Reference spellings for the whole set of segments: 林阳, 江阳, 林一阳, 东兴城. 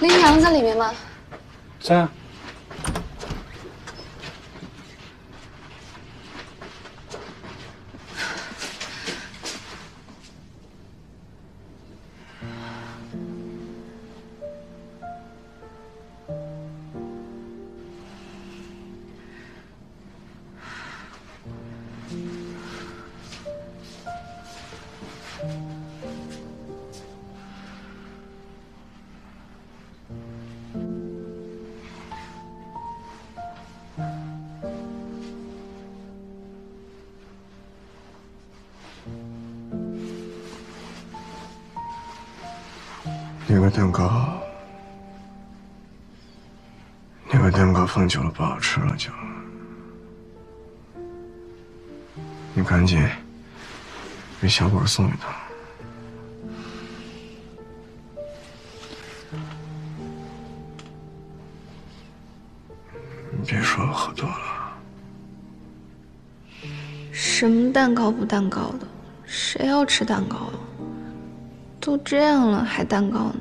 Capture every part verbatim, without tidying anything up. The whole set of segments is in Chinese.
林阳在里面吗？在啊。那个蛋糕，那个蛋糕放久了不好吃了就，你赶紧给小果送一趟。 别说了，喝多了。什么蛋糕不蛋糕的，谁要吃蛋糕啊？都这样了还蛋糕呢？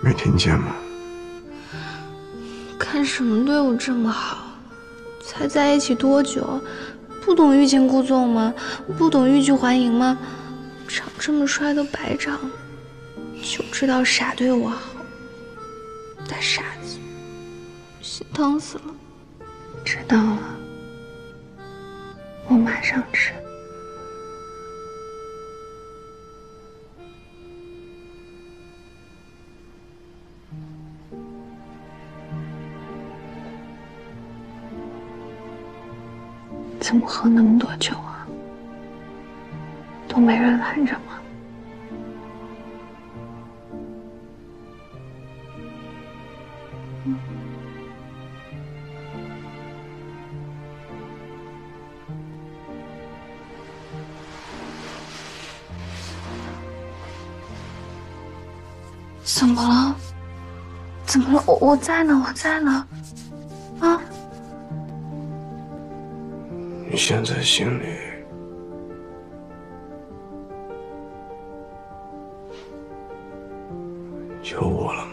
没听见吗？看什么对我这么好？才在一起多久？不懂欲擒故纵吗？不懂欲拒还迎吗？ 长这么帅都白长，就知道傻对我好。大傻子，心疼死了。知道了，我马上吃。怎么喝那么多酒啊？ 都没人拦着吗？嗯、怎么了？怎么了？我我在呢，我在呢。啊！你现在心里…… 有我了吗？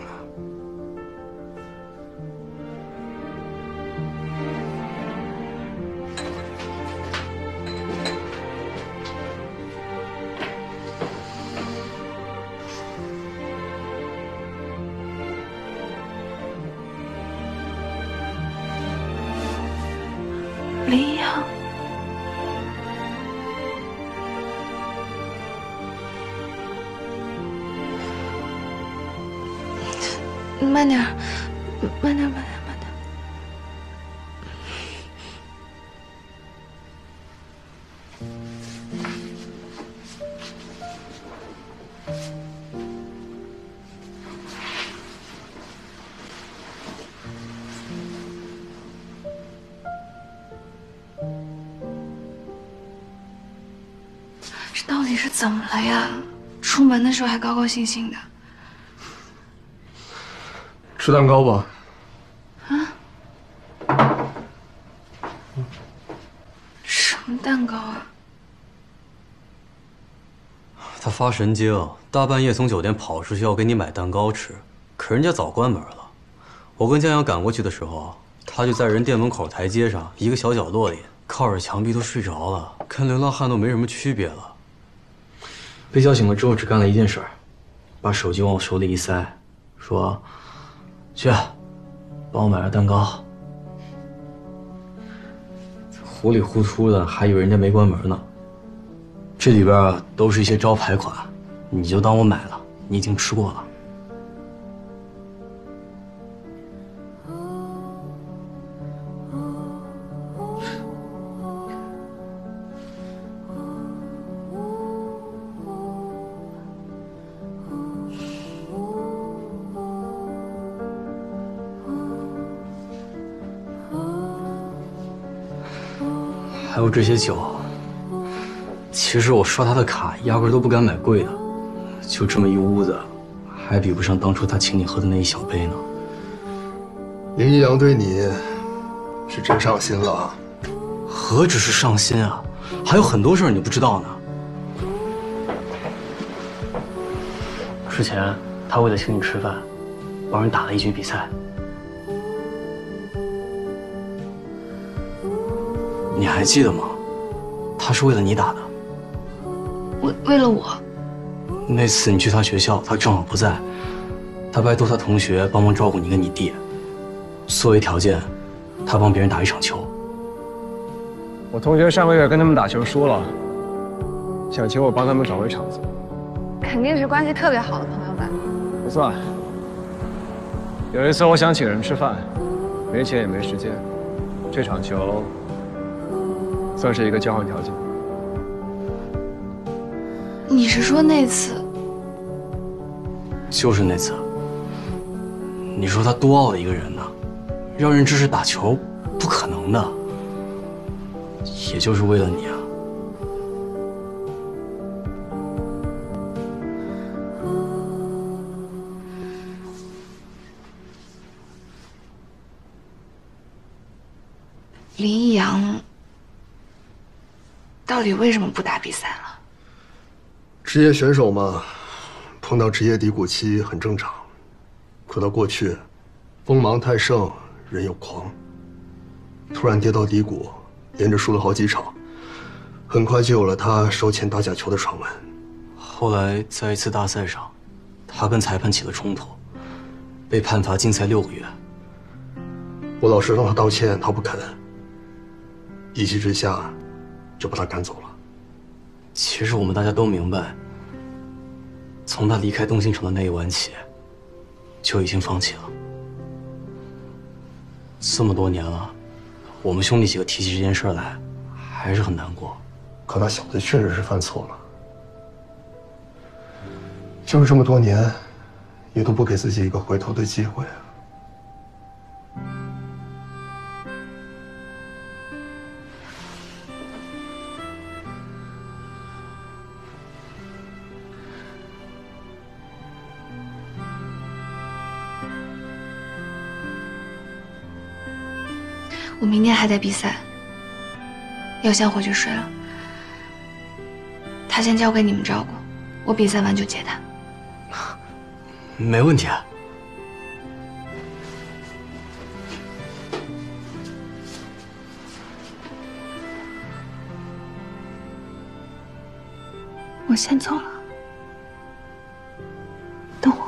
林阳，慢点，慢点，慢点，慢点。这到底是怎么了呀？出门的时候还高高兴兴的。 吃蛋糕吧。啊？什么蛋糕啊？他发神经，大半夜从酒店跑出去要给你买蛋糕吃，可人家早关门了。我跟江阳赶过去的时候，他就在人店门口台阶上一个小角落里靠着墙壁都睡着了，跟流浪汉都没什么区别了。被叫醒了之后，只干了一件事儿，把手机往我手里一塞，说。 去，帮我买个蛋糕。糊里糊涂的，还以为人家没关门呢。这里边啊，都是一些招牌款，你就当我买了，你已经吃过了。还有这些酒，其实我刷他的卡，压根都不敢买贵的，就这么一屋子，还比不上当初他请你喝的那一小杯呢。林一阳对你是真上心了啊！何止是上新啊，还有很多事儿你不知道呢。之前他为了请你吃饭，帮人打了一局比赛。你还记得吗？他是为了你打的。为为了我？那次你去他学校，他正好不在，他拜托他同学帮忙照顾你跟你弟，作为条件，他帮别人打一场球。 我同学上个月跟他们打球输了，想请我帮他们找回场子。肯定是关系特别好的朋友吧？不算。有一次我想请人吃饭，没钱也没时间，这场球算是一个交换条件。你是说那次？就是那次。你说他多傲的一个人呢，让人支持打球，不可能的。 也就是为了你啊！林一阳到底为什么不打比赛了？职业选手嘛，碰到职业低谷期很正常。可他过去，锋芒太盛，人又狂，突然跌到低谷。 连着输了好几场，很快就有了他收钱打假球的传闻。后来在一次大赛上，他跟裁判起了冲突，被判罚禁赛六个月。我老师让他道歉，他不肯，一气之下就把他赶走了。其实我们大家都明白，从他离开东兴城的那一晚起，就已经放弃了。这么多年了。 我们兄弟几个提起这件事来，还是很难过。可那小子确实是犯错了，就是这么多年，也都不给自己一个回头的机会啊。我明天还得比赛，要先回去睡了。他先交给你们照顾，我比赛完就接他。没问题啊。我先走了，等我。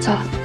走了。